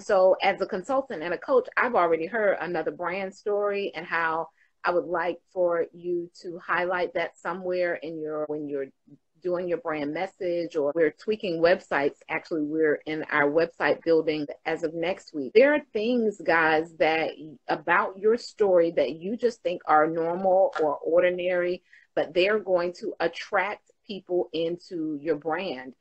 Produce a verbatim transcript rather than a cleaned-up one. So as a consultant and a coach, I've already heard another brand story, and how I would like for you to highlight that somewhere in your, when you're doing your brand message, or we're tweaking websites. Actually, we're in our website building as of next week. There are things, guys, that about your story that you just think are normal or ordinary, but they're going to attract people into your brand.